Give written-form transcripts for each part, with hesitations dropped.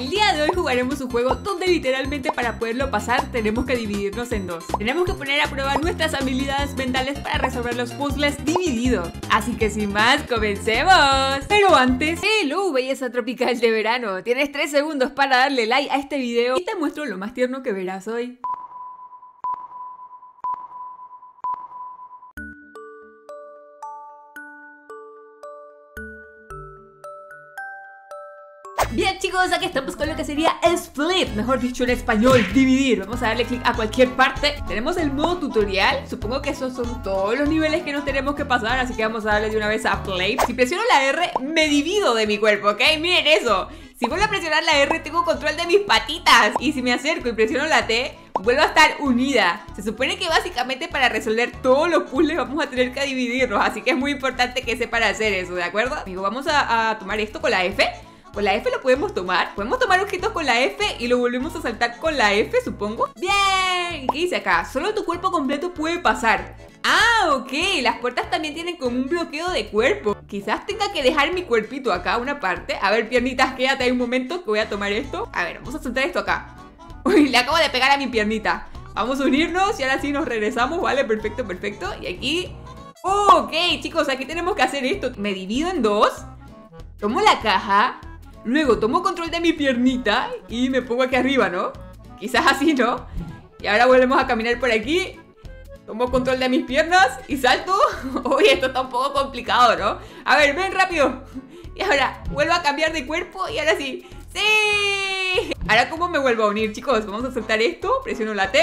El día de hoy jugaremos un juego donde literalmente para poderlo pasar tenemos que dividirnos en dos. Tenemos que poner a prueba nuestras habilidades mentales para resolver los puzzles divididos. Así que sin más, comencemos. Pero antes, hello belleza tropical de verano. Tienes 3 segundos para darle like a este video y te muestro lo más tierno que verás hoy. Bien chicos, aquí estamos con lo que sería Split, mejor dicho en español, dividir. Vamos a darle clic a cualquier parte. Tenemos el modo tutorial, supongo que esos son todos los niveles que nos tenemos que pasar. Así que vamos a darle de una vez a play. Si presiono la R, me divido de mi cuerpo, ¿ok? Miren eso, si vuelvo a presionar la R, tengo control de mis patitas. Y si me acerco y presiono la T, vuelvo a estar unida. Se supone que básicamente para resolver todos los puzzles vamos a tener que dividirnos, así que es muy importante que sepan hacer eso, ¿de acuerdo? Amigo, vamos a tomar esto con la F. Con la F lo podemos tomar objetos con la F y lo volvemos a saltar con la F, supongo. ¡Bien! ¿Qué dice acá? Solo tu cuerpo completo puede pasar. Ah, ok, las puertas también tienen como un bloqueo de cuerpo. Quizás tenga que dejar mi cuerpito acá, una parte. A ver, piernitas, quédate ahí un momento que voy a tomar esto. A ver, vamos a saltar esto acá. Uy, le acabo de pegar a mi piernita. Vamos a unirnos y ahora sí nos regresamos, vale, perfecto, perfecto. Y aquí... Oh, ok, chicos, aquí tenemos que hacer esto. Me divido en dos. Tomo la caja. Luego tomo control de mi piernita y me pongo aquí arriba, ¿no? Quizás así, ¿no? Y ahora volvemos a caminar por aquí. Tomo control de mis piernas y salto. Uy, esto está un poco complicado, ¿no? A ver, ven rápido. Y ahora vuelvo a cambiar de cuerpo y ahora sí. ¡Sí! Ahora, ¿cómo me vuelvo a unir, chicos? Vamos a saltar esto, presiono la T.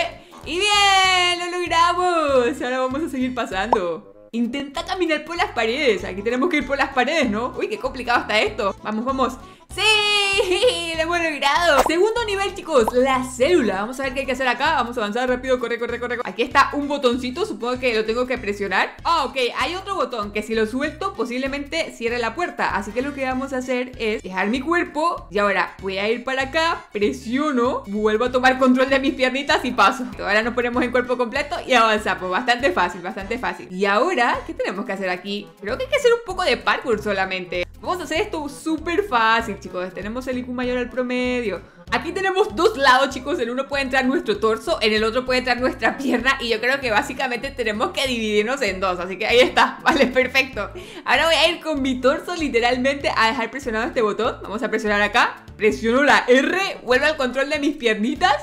¡Y bien! ¡Lo logramos! Ahora vamos a seguir pasando. Intenta caminar por las paredes. Aquí tenemos que ir por las paredes, ¿no? Uy, qué complicado está esto. Vamos, vamos. ¡Sí! ¡Lo hemos logrado! Segundo nivel, chicos, la célula. Vamos a ver qué hay que hacer acá. Vamos a avanzar rápido. Corre, corre, corre. Aquí está un botoncito. Supongo que lo tengo que presionar. Ah, ok. Hay otro botón que si lo suelto posiblemente cierre la puerta. Así que lo que vamos a hacer es dejar mi cuerpo. Y ahora voy a ir para acá. Presiono. Vuelvo a tomar control de mis piernitas y paso. Ahora nos ponemos en cuerpo completo y avanzamos. Bastante fácil, bastante fácil. Y ahora, ¿qué tenemos que hacer aquí? Creo que hay que hacer un poco de parkour solamente. Vamos a hacer esto súper fácil, chicos. Tenemos el IQ mayor al promedio. Aquí tenemos dos lados, chicos. En uno puede entrar nuestro torso, en el otro puede entrar nuestra pierna. Y yo creo que básicamente tenemos que dividirnos en dos. Así que ahí está, vale, perfecto. Ahora voy a ir con mi torso literalmente a dejar presionado este botón. Vamos a presionar acá. Presiono la R, vuelvo al control de mis piernitas.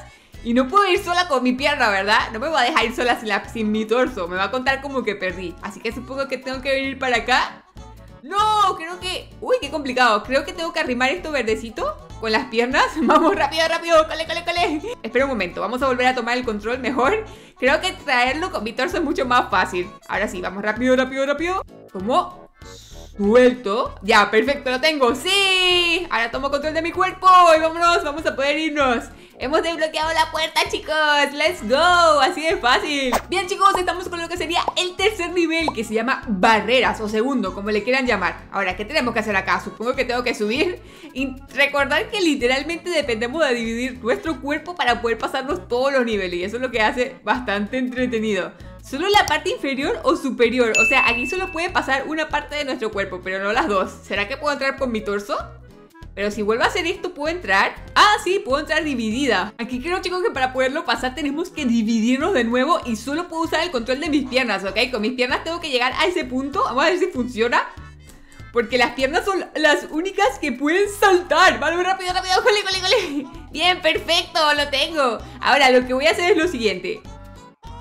Y no puedo ir sola con mi pierna, ¿verdad? No me voy a dejar ir sola sin mi torso. Me va a contar como que perdí. Así que supongo que tengo que venir para acá. No, creo que... Uy, qué complicado. Creo que tengo que arrimar esto verdecito con las piernas. Vamos, rápido, rápido. Cole, cole, cole. Espera un momento. Vamos a volver a tomar el control mejor. Creo que traerlo con mi torso es mucho más fácil. Ahora sí, vamos rápido, rápido, rápido. Tomo. Suelto. Ya, perfecto, lo tengo. ¡Sí! Ahora tomo control de mi cuerpo. Y vámonos, vamos a poder irnos. Hemos desbloqueado la puerta, chicos. ¡Let's go! Así de fácil. Bien, chicos, estamos con lo que sería el tercer nivel, que se llama barreras o segundo, como le quieran llamar. Ahora, ¿qué tenemos que hacer acá? Supongo que tengo que subir. Y recordar que literalmente dependemos de dividir nuestro cuerpo para poder pasarnos todos los niveles. Y eso es lo que hace bastante entretenido. Solo la parte inferior o superior. O sea, aquí solo puede pasar una parte de nuestro cuerpo, pero no las dos. ¿Será que puedo entrar por mi torso? Pero si vuelvo a hacer esto, ¿puedo entrar? Ah, sí, puedo entrar dividida. Aquí creo, chicos, que para poderlo pasar tenemos que dividirnos de nuevo. Y solo puedo usar el control de mis piernas, ¿ok? Con mis piernas tengo que llegar a ese punto. Vamos a ver si funciona. Porque las piernas son las únicas que pueden saltar. Vale, rápido, rápido, cole, cole, cole. Bien, perfecto, lo tengo. Ahora, lo que voy a hacer es lo siguiente.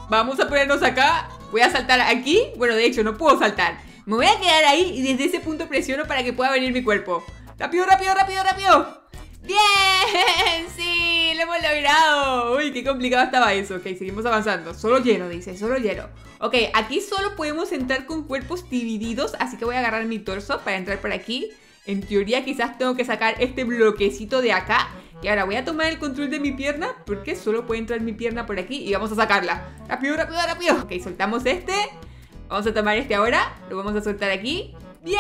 Vamos a ponernos acá. Voy a saltar aquí. Bueno, de hecho, no puedo saltar. Me voy a quedar ahí y desde ese punto presiono para que pueda venir mi cuerpo. ¡Rápido, rápido, rápido, rápido! ¡Bien! ¡Sí! ¡Lo hemos logrado! ¡Uy, qué complicado estaba eso! Ok, seguimos avanzando. Solo lleno, dice. Solo lleno. Ok, aquí solo podemos entrar con cuerpos divididos. Así que voy a agarrar mi torso para entrar por aquí. En teoría quizás tengo que sacar este bloquecito de acá. Y ahora voy a tomar el control de mi pierna, porque solo puede entrar mi pierna por aquí. Y vamos a sacarla. ¡Rápido, rápido, rápido! Ok, soltamos este. Vamos a tomar este ahora. Lo vamos a soltar aquí. ¡Bien!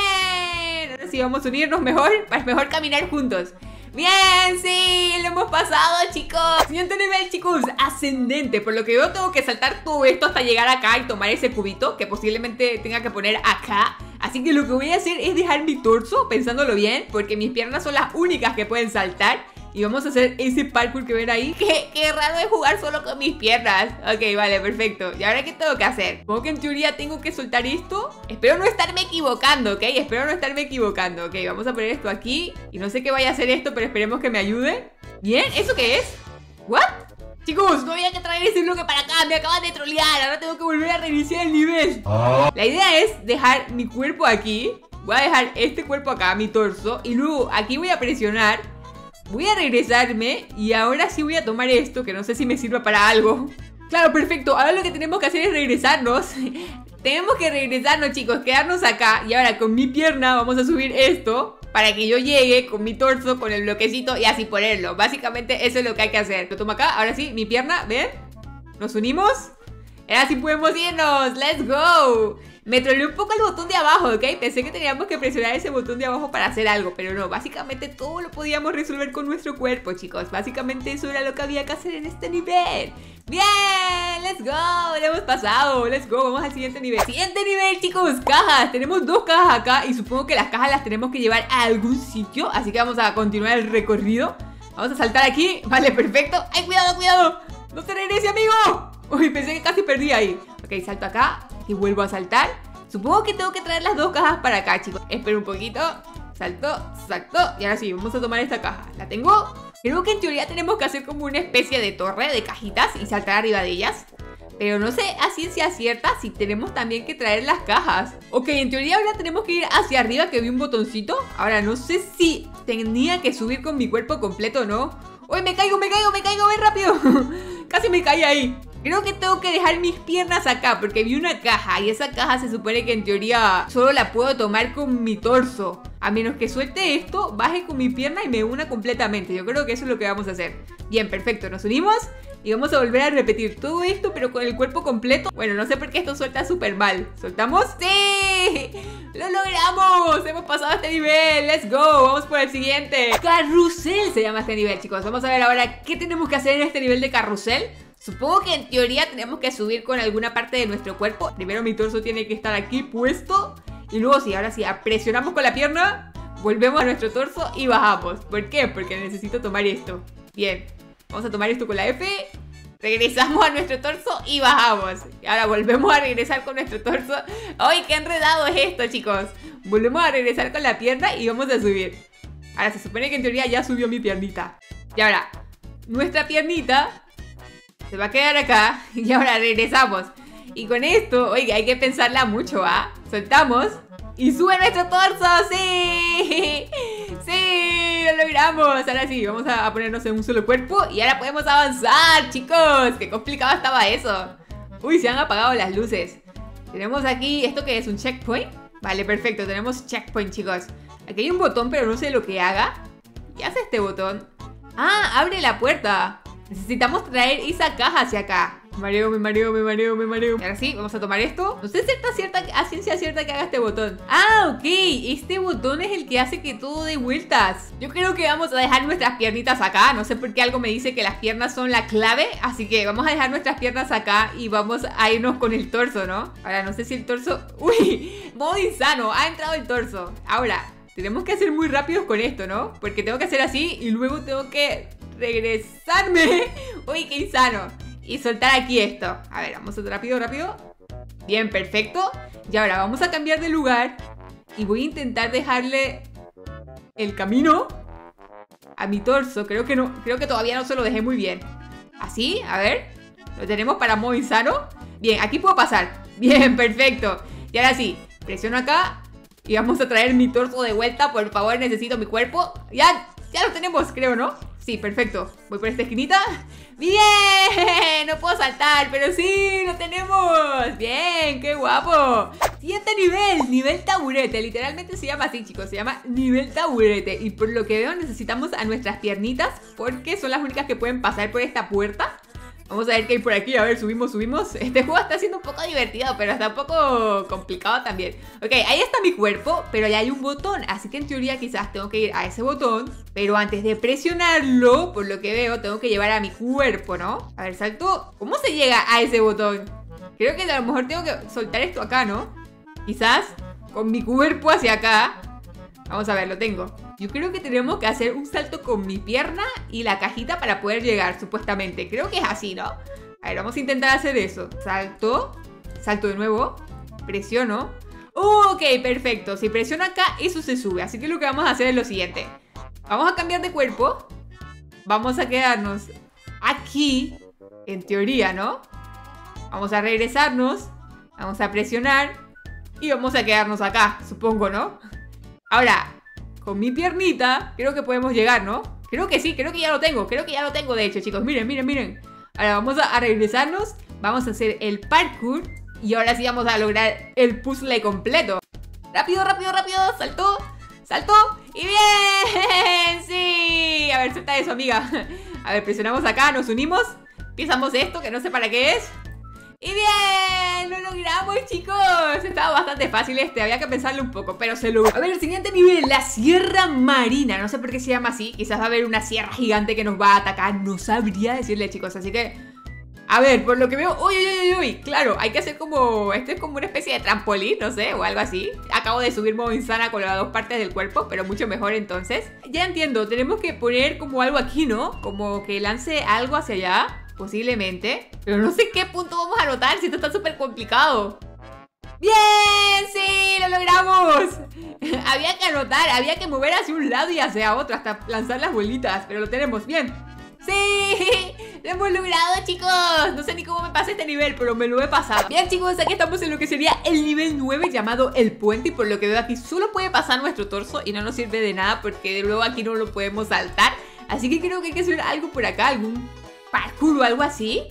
Ahora sí vamos a unirnos mejor, para mejor caminar juntos. ¡Bien! ¡Sí! ¡Lo hemos pasado, chicos! Siguiente nivel, chicos, ascendente. Por lo que yo tengo que saltar todo esto hasta llegar acá y tomar ese cubito, que posiblemente tenga que poner acá. Así que lo que voy a hacer es dejar mi torso, pensándolo bien, porque mis piernas son las únicas que pueden saltar. y vamos a hacer ese parkour que ven ahí. Qué raro es jugar solo con mis piernas. Ok, vale, perfecto. ¿Y ahora qué tengo que hacer? Supongo que en teoría tengo que soltar esto. Espero no estarme equivocando, ¿ok? Espero no estarme equivocando. Ok, vamos a poner esto aquí. Y no sé qué vaya a hacer esto, pero esperemos que me ayude. Bien, ¿eso qué es? ¿What? Chicos, no había que traer ese bloque para acá. Me acaban de trolear, ahora tengo que volver a reiniciar el nivel. La idea es dejar mi cuerpo aquí. Voy a dejar este cuerpo acá, mi torso. Y luego aquí voy a presionar. Voy a regresarme. Y ahora sí voy a tomar esto, que no sé si me sirva para algo. Claro, perfecto. Ahora lo que tenemos que hacer es regresarnos. Tenemos que regresarnos, chicos, quedarnos acá. Y ahora con mi pierna vamos a subir esto para que yo llegue con mi torso, con el bloquecito y así ponerlo. Básicamente eso es lo que hay que hacer. Lo tomo acá, ahora sí, mi pierna, ven. Nos unimos. Ahora sí podemos irnos, let's go. Me troleé un poco el botón de abajo, ¿ok? Pensé que teníamos que presionar ese botón de abajo para hacer algo, pero no, básicamente todo lo podíamos resolver con nuestro cuerpo, chicos. Básicamente eso era lo que había que hacer en este nivel. ¡Bien! ¡Let's go! ¡Lo hemos pasado! ¡Let's go! Vamos al siguiente nivel. ¡Siguiente nivel, chicos! ¡Cajas! Tenemos dos cajas acá y supongo que las cajas las tenemos que llevar a algún sitio, así que vamos a continuar el recorrido. Vamos a saltar aquí. Vale, perfecto. ¡Ay, cuidado, cuidado! ¡No te regrese, amigo! Uy, pensé que casi perdí ahí. Ok, salto acá y vuelvo a saltar. Supongo que tengo que traer las dos cajas para acá, chicos. Espero un poquito. Salto, salto. Y ahora sí, vamos a tomar esta caja. La tengo. Creo que en teoría tenemos que hacer como una especie de torre de cajitas y saltar arriba de ellas. Pero no sé a ciencia cierta si tenemos también que traer las cajas. Ok, en teoría ahora tenemos que ir hacia arriba, que vi un botoncito. Ahora no sé si tenía que subir con mi cuerpo completo o no. ¡Uy, me caigo, me caigo, me caigo! ¡Ven rápido! Casi me caí ahí. Creo que tengo que dejar mis piernas acá porque vi una caja y esa caja se supone que en teoría solo la puedo tomar con mi torso. A menos que suelte esto, baje con mi pierna y me una completamente. Yo creo que eso es lo que vamos a hacer. Bien, perfecto, nos unimos y vamos a volver a repetir todo esto pero con el cuerpo completo. Bueno, no sé por qué esto suelta súper mal. ¿Soltamos? ¡Sí! ¡Lo logramos! ¡Hemos pasado este nivel! ¡Let's go! ¡Vamos por el siguiente! ¡Carrusel se llama este nivel, chicos! Vamos a ver ahora qué tenemos que hacer en este nivel de carrusel. Supongo que en teoría tenemos que subir con alguna parte de nuestro cuerpo. Primero mi torso tiene que estar aquí puesto. Y luego sí, ahora sí, presionamos con la pierna. Volvemos a nuestro torso y bajamos. ¿Por qué? Porque necesito tomar esto. Bien, vamos a tomar esto con la F. Regresamos a nuestro torso y bajamos. Y ahora volvemos a regresar con nuestro torso. ¡Ay, qué enredado es esto, chicos! Volvemos a regresar con la pierna y vamos a subir. Ahora se supone que en teoría ya subió mi piernita. Y ahora, nuestra piernita se va a quedar acá y ahora regresamos. Y con esto, oiga, hay que pensarla mucho, ¿ah? Soltamos y sube nuestro torso. ¡Sí! ¡Sí! ¡Lo logramos! Ahora sí, vamos a ponernos en un solo cuerpo y ahora podemos avanzar, chicos. ¡Qué complicado estaba eso! Uy, se han apagado las luces. Tenemos aquí, ¿esto qué es? ¿Un checkpoint? Vale, perfecto, tenemos checkpoint, chicos. Aquí hay un botón, pero no sé lo que haga. ¿Qué hace este botón? ¡Ah! ¡Abre la puerta! Necesitamos traer esa caja hacia acá. Me mareo, me mareo, me mareo, me mareo. Y ahora sí, vamos a tomar esto. No sé a ciencia cierta que haga este botón. Ah, ok, este botón es el que hace que todo dé vueltas. Yo creo que vamos a dejar nuestras piernitas acá. No sé por qué algo me dice que las piernas son la clave. Así que vamos a dejar nuestras piernas acá y vamos a irnos con el torso, ¿no? Ahora no sé si el torso... ¡Uy! Modo insano, ha entrado el torso. Ahora, tenemos que ser muy rápidos con esto, ¿no? Porque tengo que hacer así y luego tengo que... regresarme. Uy, qué insano. Y soltar aquí esto. A ver, vamos rápido, rápido. Bien, perfecto. Y ahora vamos a cambiar de lugar. Y voy a intentar dejarle el camino a mi torso. Creo que no, creo que todavía no se lo dejé muy bien. Así, a ver. Lo tenemos para modo insano. Bien, aquí puedo pasar. Bien, perfecto. Y ahora sí, presiono acá. Y vamos a traer mi torso de vuelta. Por favor, necesito mi cuerpo. Ya lo tenemos, creo, ¿no? Sí, perfecto. Voy por esta esquinita. ¡Bien! No puedo saltar, pero sí, lo tenemos. ¡Bien! ¡Qué guapo! Siguiente nivel, nivel taburete. Literalmente se llama así, chicos. Se llama nivel taburete. Y por lo que veo necesitamos a nuestras piernitas porque son las únicas que pueden pasar por esta puerta. Vamos a ver qué hay por aquí. A ver, subimos, subimos. Este juego está siendo un poco divertido, pero está un poco complicado también. Ok, ahí está mi cuerpo, pero ya hay un botón. Así que en teoría quizás tengo que ir a ese botón. Pero antes de presionarlo, por lo que veo, tengo que llevar a mi cuerpo, ¿no? A ver, salto. ¿Cómo se llega a ese botón? Creo que a lo mejor tengo que soltar esto acá, ¿no? Quizás con mi cuerpo hacia acá. Vamos a ver, lo tengo. Yo creo que tenemos que hacer un salto con mi pierna y la cajita para poder llegar, supuestamente. Creo que es así, ¿no? A ver, vamos a intentar hacer eso. Salto, salto de nuevo, presiono. Ok, perfecto. Si presiono acá, eso se sube. Así que lo que vamos a hacer es lo siguiente. Vamos a cambiar de cuerpo. Vamos a quedarnos aquí, en teoría, ¿no? Vamos a regresarnos. Vamos a presionar. Y vamos a quedarnos acá, supongo, ¿no? Ahora, con mi piernita, creo que podemos llegar, ¿no? Creo que sí, creo que ya lo tengo. Creo que ya lo tengo, de hecho, chicos. Miren, miren, miren. Ahora vamos a regresarnos. Vamos a hacer el parkour. Y ahora sí vamos a lograr el puzzle completo. Rápido, rápido, rápido. Saltó, saltó. ¡Y bien! ¡Sí! A ver, suelta eso, amiga. A ver, presionamos acá, nos unimos. Pisamos esto, que no sé para qué es. ¡Y bien! ¡Lo logramos, chicos! Estaba bastante fácil este, había que pensarlo un poco, pero se logró. A ver, el siguiente nivel, la Sierra Marina. No sé por qué se llama así, quizás va a haber una sierra gigante que nos va a atacar. No sabría decirle, chicos, así que... A ver, por lo que veo... ¡Uy, uy, uy, uy! Claro, hay que hacer como... Esto es como una especie de trampolín, no sé, o algo así. Acabo de subir modo insana con las dos partes del cuerpo, pero mucho mejor entonces. Ya entiendo, tenemos que poner como algo aquí, ¿no? Como que lance algo hacia allá. Posiblemente. Pero no sé qué punto vamos a anotar si esto está súper complicado. ¡Bien! ¡Sí! ¡Lo logramos! Había que anotar, había que mover hacia un lado y hacia otro hasta lanzar las bolitas. Pero lo tenemos. ¡Bien! ¡Sí! ¡Lo hemos logrado, chicos! No sé ni cómo me pasé este nivel, pero me lo he pasado. Bien, chicos, aquí estamos en lo que sería el nivel 9 llamado el puente. Y por lo que veo aquí solo puede pasar nuestro torso y no nos sirve de nada porque luego aquí no lo podemos saltar. Así que creo que hay que hacer algo por acá, algún... parkour o algo así.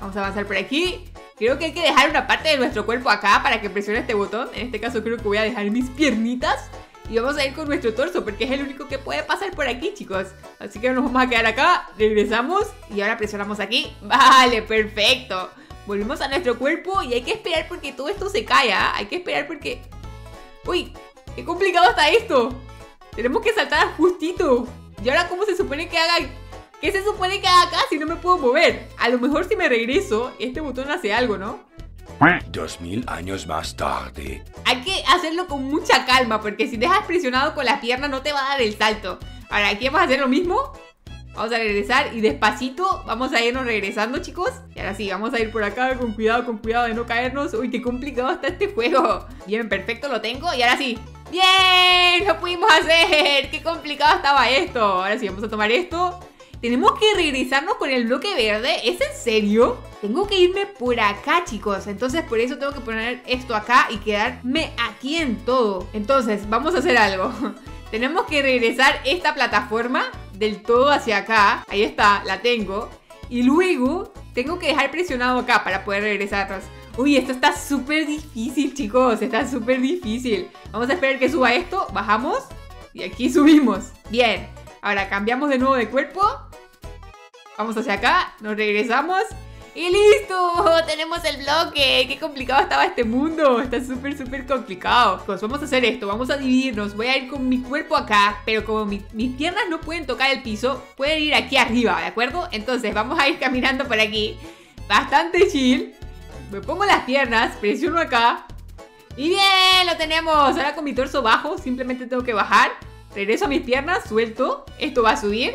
Vamos a avanzar por aquí. Creo que hay que dejar una parte de nuestro cuerpo acá para que presione este botón. En este caso creo que voy a dejar mis piernitas y vamos a ir con nuestro torso porque es el único que puede pasar por aquí, chicos. Así que nos vamos a quedar acá, regresamos y ahora presionamos aquí. Vale, perfecto. Volvemos a nuestro cuerpo y hay que esperar porque todo esto se cae, ¿eh? Hay que esperar porque... Uy, qué complicado está esto. Tenemos que saltar justito. ¿Y ahora cómo se supone que haga...? ¿Qué se supone que haga acá si no me puedo mover? A lo mejor si me regreso, este botón hace algo, ¿no? 2000 años más tarde. Hay que hacerlo con mucha calma, porque si dejas presionado con la pierna no te va a dar el salto. Ahora, aquí vamos a hacer lo mismo. Vamos a regresar y despacito vamos a irnos regresando, chicos. Y ahora sí, vamos a ir por acá con cuidado de no caernos. Uy, qué complicado está este juego. Bien, perfecto, lo tengo. Y ahora sí. ¡Bien! ¡Lo pudimos hacer! ¡Qué complicado estaba esto! Ahora sí, vamos a tomar esto. Tenemos que regresarnos con el bloque verde. ¿Es en serio? Tengo que irme por acá, chicos. Entonces, por eso tengo que poner esto acá y quedarme aquí en todo. Entonces, vamos a hacer algo. Tenemos que regresar esta plataforma del todo hacia acá. Ahí está, la tengo. Y luego, tengo que dejar presionado acá para poder regresarnos. Uy, esto está súper difícil, chicos. Está súper difícil. Vamos a esperar que suba esto. Bajamos y aquí subimos. Bien. Ahora cambiamos de nuevo de cuerpo. Vamos hacia acá, nos regresamos y ¡listo! ¡Tenemos el bloque! ¡Qué complicado estaba este mundo! Está súper, súper complicado. Pues vamos a hacer esto, vamos a dividirnos. Voy a ir con mi cuerpo acá, pero como mis piernas no pueden tocar el piso, pueden ir aquí arriba, ¿de acuerdo? Entonces vamos a ir caminando por aquí. Bastante chill. Me pongo las piernas, presiono acá. ¡Y bien! ¡Lo tenemos! Ahora con mi torso bajo, simplemente tengo que bajar. Regreso a mis piernas, suelto. Esto va a subir.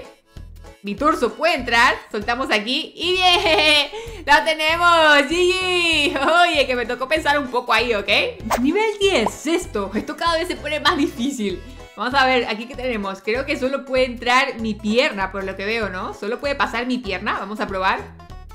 Mi torso puede entrar, soltamos aquí y ¡bien! ¡Lo tenemos! ¡GG! Oye, que me tocó pensar un poco ahí, ¿ok? Nivel 10, sexto. Esto cada vez se pone más difícil. Vamos a ver, aquí que tenemos. Creo que solo puede entrar mi pierna, por lo que veo, ¿no? Solo puede pasar mi pierna, vamos a probar.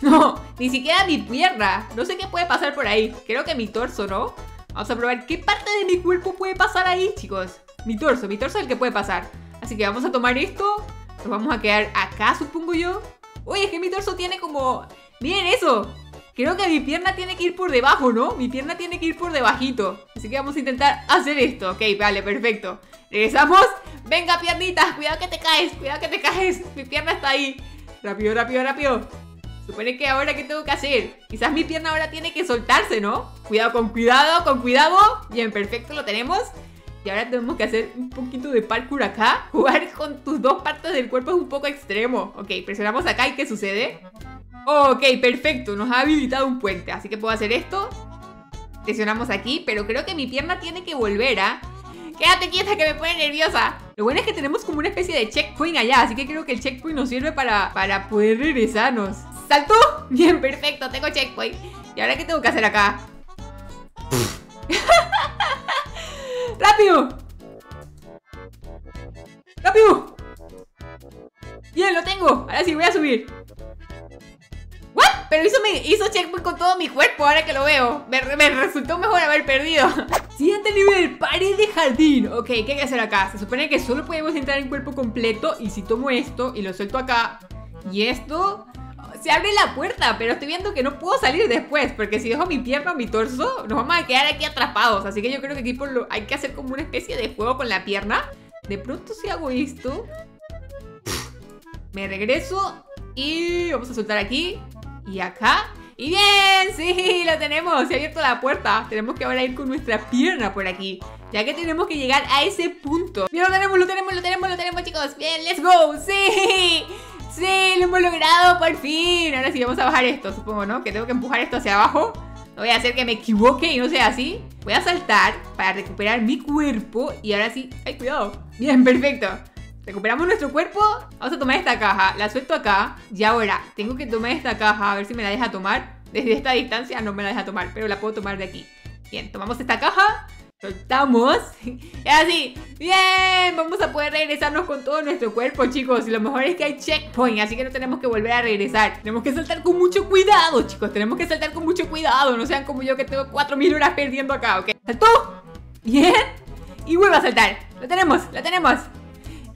No, ni siquiera mi pierna. No sé qué puede pasar por ahí. Creo que mi torso, ¿no? Vamos a probar qué parte de mi cuerpo puede pasar ahí, chicos. Mi torso es el que puede pasar. Así que vamos a tomar esto. Nos vamos a quedar acá, supongo yo. Uy, es que mi torso tiene como... ¡Miren eso! Creo que mi pierna tiene que ir por debajo, ¿no? Mi pierna tiene que ir por debajito. Así que vamos a intentar hacer esto. Ok, vale, perfecto. Regresamos. ¡Venga, piernitas! ¡Cuidado que te caes! ¡Cuidado que te caes! Mi pierna está ahí. Rápido, rápido, rápido. Supone que ahora, ¿qué tengo que hacer? Quizás mi pierna ahora tiene que soltarse, ¿no? Cuidado, con cuidado, con cuidado. Bien, perfecto, lo tenemos. Y ahora tenemos que hacer un poquito de parkour acá. Jugar con tus dos partes del cuerpo es un poco extremo. Ok, presionamos acá y ¿qué sucede? Ok, perfecto. Nos ha habilitado un puente. Así que puedo hacer esto. Presionamos aquí, pero creo que mi pierna tiene que volver, ¿ah? ¡Quédate quieta que me pone nerviosa! Lo bueno es que tenemos como una especie de checkpoint allá, así que creo que el checkpoint nos sirve para poder regresarnos. ¿Saltó? Bien, perfecto, tengo checkpoint. ¿Y ahora qué tengo que hacer acá? ¡Rápido! ¡Rápido! Bien, lo tengo. Ahora sí, voy a subir. ¿What? Pero hizo checkpoint con todo mi cuerpo, ahora que lo veo. Me resultó mejor haber perdido. Siguiente nivel, pared de jardín. Ok, ¿qué hay que hacer acá? Se supone que solo podemos entrar en cuerpo completo. Y si tomo esto y lo suelto acá y esto, se abre la puerta. Pero estoy viendo que no puedo salir después, porque si dejo mi pierna o mi torso, nos vamos a quedar aquí atrapados. Así que yo creo que aquí hay que hacer como una especie de juego con la pierna. De pronto si hago esto, me regreso y vamos a soltar aquí y acá. ¡Y bien! ¡Sí! ¡Lo tenemos! Se ha abierto la puerta. Tenemos que ahora ir con nuestra pierna por aquí, ya que tenemos que llegar a ese punto. ¡Mira, lo tenemos! ¡Lo tenemos! ¡Lo tenemos! ¡Lo tenemos, chicos! ¡Bien! ¡Let's go! ¡Sí! ¡Sí! ¡Lo hemos logrado! ¡Por fin! Ahora sí vamos a bajar esto, supongo, ¿no? Que tengo que empujar esto hacia abajo. No voy a hacer que me equivoque y no sea así. Voy a saltar para recuperar mi cuerpo. Y ahora sí... ¡Ay, cuidado! ¡Bien! ¡Perfecto! Recuperamos nuestro cuerpo. Vamos a tomar esta caja. La suelto acá. Y ahora tengo que tomar esta caja. A ver si me la deja tomar. Desde esta distancia no me la deja tomar, pero la puedo tomar de aquí. Bien, tomamos esta caja. Soltamos. Y así. Bien. Vamos a poder regresarnos con todo nuestro cuerpo, chicos. Y lo mejor es que hay checkpoint, así que no tenemos que volver a regresar. Tenemos que saltar con mucho cuidado, chicos. Tenemos que saltar con mucho cuidado. No sean como yo que tengo 4000 horas perdiendo acá, ¿ok? Saltó. Bien. Y vuelvo a saltar. Lo tenemos. Lo tenemos.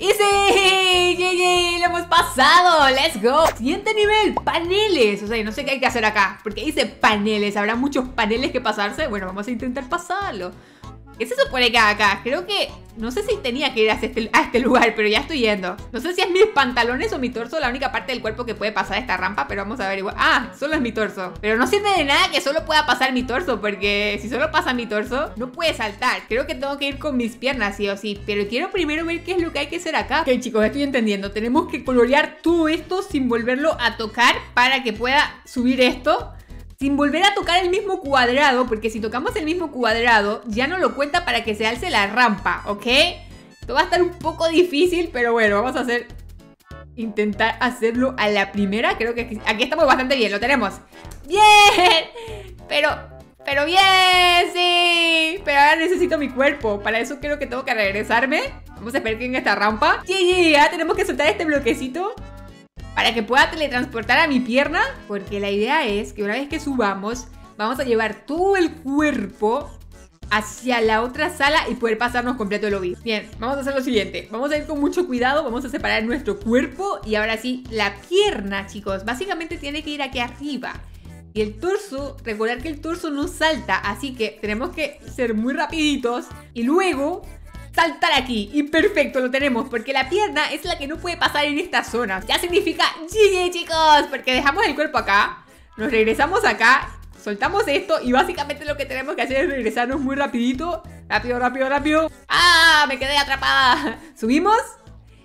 ¡Y sí! ¡Yay! ¡Lo hemos pasado! ¡Let's go! Siguiente nivel, paneles. O sea, no sé qué hay que hacer acá, porque dice paneles. ¿Habrá muchos paneles que pasarse? Bueno, vamos a intentar pasarlo. ¿Qué se supone que haga acá? Creo que... no sé si tenía que ir a este lugar, pero ya estoy yendo. No sé si es mis pantalones o mi torso la única parte del cuerpo que puede pasar esta rampa, pero vamos a averiguar. Ah, solo es mi torso. Pero no sirve de nada que solo pueda pasar mi torso, porque si solo pasa mi torso, no puede saltar. Creo que tengo que ir con mis piernas, sí o sí. Pero quiero primero ver qué es lo que hay que hacer acá. Ok, chicos, estoy entendiendo. Tenemos que colorear todo esto sin volverlo a tocar para que pueda subir esto. Sin volver a tocar el mismo cuadrado, porque si tocamos el mismo cuadrado, ya no lo cuenta para que se alce la rampa, ¿ok? Esto va a estar un poco difícil, pero bueno, vamos a hacer... intentar hacerlo a la primera. Creo que aquí estamos bastante bien, lo tenemos. ¡Bien! Pero bien, sí. Pero ahora necesito mi cuerpo. Para eso creo que tengo que regresarme. Vamos a esperar que venga esta rampa. ¡Sí! Ahora tenemos que soltar este bloquecito para que pueda teletransportar a mi pierna, porque la idea es que una vez que subamos, vamos a llevar todo el cuerpo hacia la otra sala y poder pasarnos completo el lobby. Bien, vamos a hacer lo siguiente. Vamos a ir con mucho cuidado, vamos a separar nuestro cuerpo. Y ahora sí, la pierna, chicos, básicamente tiene que ir aquí arriba. Y el torso, recordar que el torso no salta, así que tenemos que ser muy rapiditos y luego... saltar aquí, y perfecto, lo tenemos, porque la pierna es la que no puede pasar en esta zona. Ya significa GG, chicos, porque dejamos el cuerpo acá, nos regresamos acá, soltamos esto y básicamente lo que tenemos que hacer es regresarnos muy rapidito. Rápido, rápido, rápido. ¡Ah! Me quedé atrapada. Subimos.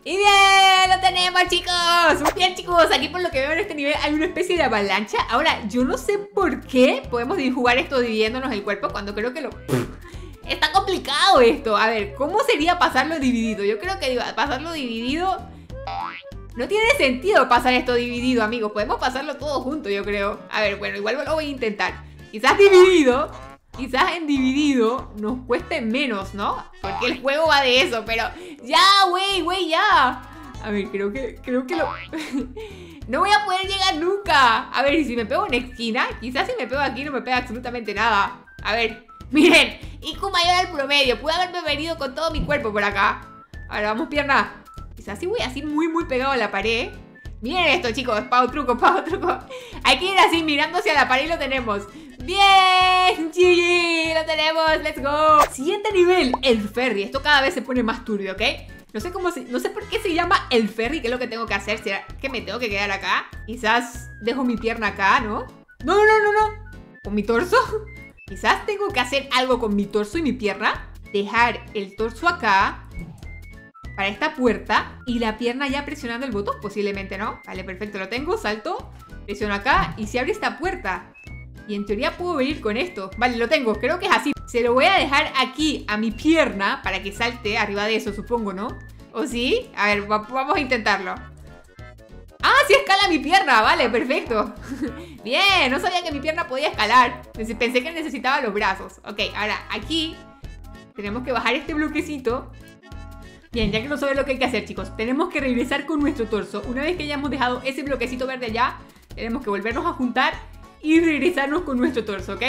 ¡Y bien! ¡Lo tenemos, chicos! Muy bien, chicos, aquí por lo que veo en este nivel hay una especie de avalancha. Ahora, yo no sé por qué podemos jugar esto dividiéndonos el cuerpo cuando creo que lo... está complicado esto. A ver, ¿cómo sería pasarlo dividido? Yo creo que pasarlo dividido... no tiene sentido pasar esto dividido, amigos. Podemos pasarlo todo junto, yo creo. A ver, bueno, igual lo voy a intentar. Quizás dividido, quizás en dividido nos cueste menos, ¿no? Porque el juego va de eso, pero... ¡ya, güey, ya! A ver, creo que lo... no voy a poder llegar nunca. A ver, ¿y si me pego en esquina? Quizás si me pego aquí no me pega absolutamente nada. A ver... miren, IQ mayor al promedio. Pude haberme venido con todo mi cuerpo por acá. Ahora vamos pierna. Quizás sí voy así muy muy pegado a la pared. Miren esto, chicos, pavo truco, pavo truco. Hay que ir así mirando hacia la pared y lo tenemos. ¡Bien! ¡GG! ¡Lo tenemos! ¡Let's go! Siguiente nivel, el ferry. Esto cada vez se pone más turbio, ¿ok? No sé por qué se llama el ferry. ¿Qué es lo que tengo que hacer? ¿Será que me tengo que quedar acá? Quizás dejo mi pierna acá, ¿no? ¡No, no, no, no, no! ¿Con mi torso? Quizás tengo que hacer algo con mi torso y mi pierna. Dejar el torso acá para esta puerta y la pierna ya presionando el botón posiblemente, ¿no? Vale, perfecto, lo tengo, salto, presiono acá y se abre esta puerta. Y en teoría puedo venir con esto. Vale, lo tengo, creo que es así. Se lo voy a dejar aquí a mi pierna para que salte arriba de eso, supongo, ¿no? ¿O sí? A ver, vamos a intentarlo. ¡Ah, sí escala mi pierna! Vale, perfecto. Bien, no sabía que mi pierna podía escalar. Pensé que necesitaba los brazos. Ok, ahora aquí tenemos que bajar este bloquecito. Bien, ya que no sabe lo que hay que hacer, chicos, tenemos que regresar con nuestro torso. Una vez que hayamos dejado ese bloquecito verde allá, tenemos que volvernos a juntar y regresarnos con nuestro torso, ¿ok?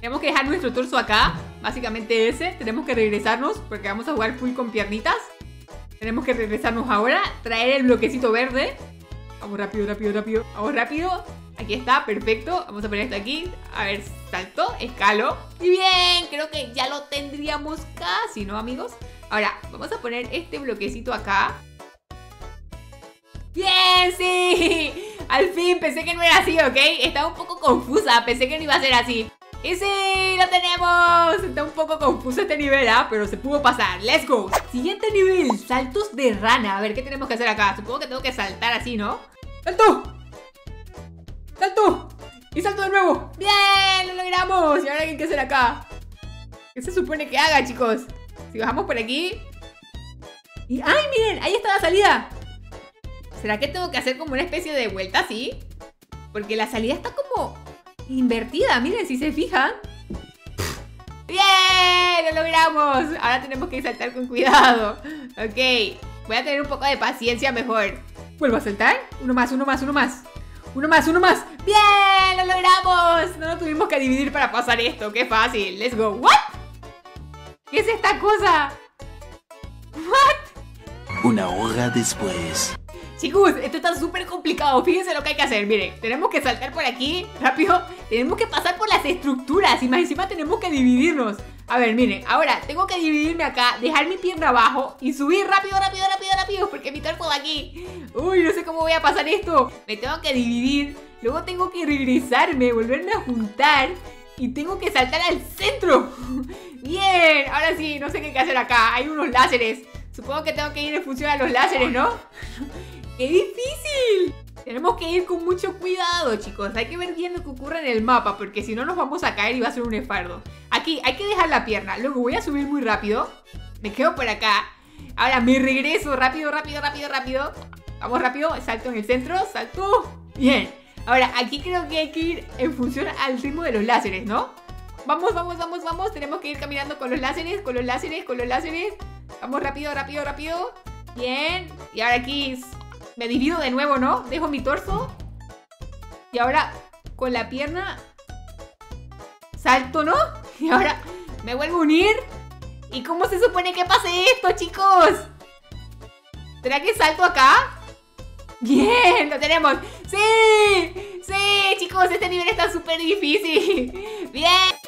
Tenemos que dejar nuestro torso acá, básicamente ese. Tenemos que regresarnos porque vamos a jugar full con piernitas. Tenemos que regresarnos ahora, traer el bloquecito verde. Vamos rápido, rápido, rápido. Vamos rápido. Aquí está, perfecto. Vamos a poner esto aquí. A ver, salto, escalo. Y bien, creo que ya lo tendríamos casi, ¿no, amigos? Ahora, vamos a poner este bloquecito acá. ¡Bien! ¡Sí! Al fin, pensé que no era así, ¿ok? Estaba un poco confusa, pensé que no iba a ser así. ¡Y sí! ¡Lo tenemos! Está un poco confuso este nivel, ¿ah? Pero se pudo pasar. ¡Let's go! Siguiente nivel, saltos de rana. A ver, ¿qué tenemos que hacer acá? Supongo que tengo que saltar así, ¿no? ¡Salto! ¡Salto! ¡Y salto de nuevo! ¡Bien! ¡Lo logramos! ¿Y ahora qué hay que hacer acá? ¿Qué se supone que haga, chicos? Si bajamos por aquí... Y... ¡Ay, miren! ¡Ahí está la salida! ¿Será que tengo que hacer como una especie de vuelta así? Porque la salida está como... invertida, miren, si se fijan. ¡Bien! ¡Lo logramos! Ahora tenemos que saltar con cuidado. Ok, voy a tener un poco de paciencia mejor. ¿Vuelvo a saltar? Uno más, uno más, uno más. Uno más, uno más. ¡Bien! ¡Lo logramos! No nos tuvimos que dividir para pasar esto. ¡Qué fácil! ¡Let's go! ¿What? ¿Qué es esta cosa? ¿What? Una hora después. Chicos, esto está súper complicado. Fíjense lo que hay que hacer, miren. Tenemos que saltar por aquí, rápido. Tenemos que pasar por las estructuras y más encima tenemos que dividirnos. A ver, miren, ahora tengo que dividirme acá, dejar mi pierna abajo y subir rápido, rápido, rápido, rápido, porque mi torso va aquí. Uy, no sé cómo voy a pasar esto. Me tengo que dividir, luego tengo que regresarme, volverme a juntar y tengo que saltar al centro. Bien, ahora sí, no sé qué hay que hacer acá. Hay unos láseres, supongo que tengo que ir en función a los láseres, ¿no? ¡Qué difícil! Tenemos que ir con mucho cuidado, chicos. Hay que ver bien lo que ocurre en el mapa, porque si no nos vamos a caer y va a ser un esfardo. Aquí, hay que dejar la pierna. Luego voy a subir muy rápido. Me quedo por acá. Ahora me regreso. Rápido, rápido, rápido, rápido. Vamos rápido. Salto en el centro. Salto. Bien. Ahora, aquí creo que hay que ir en función al ritmo de los láseres, ¿no? Vamos, vamos, vamos, vamos. Tenemos que ir caminando con los láseres, con los láseres, con los láseres. Vamos rápido, rápido, rápido. Bien. Y ahora aquí... me divido de nuevo, ¿no? Dejo mi torso. Y ahora con la pierna salto, ¿no? Y ahora me vuelvo a unir. ¿Y cómo se supone que pase esto, chicos? ¿Será que salto acá? ¡Bien! ¡Lo tenemos! ¡Sí! ¡Sí, chicos! Este nivel está súper difícil. ¡Bien!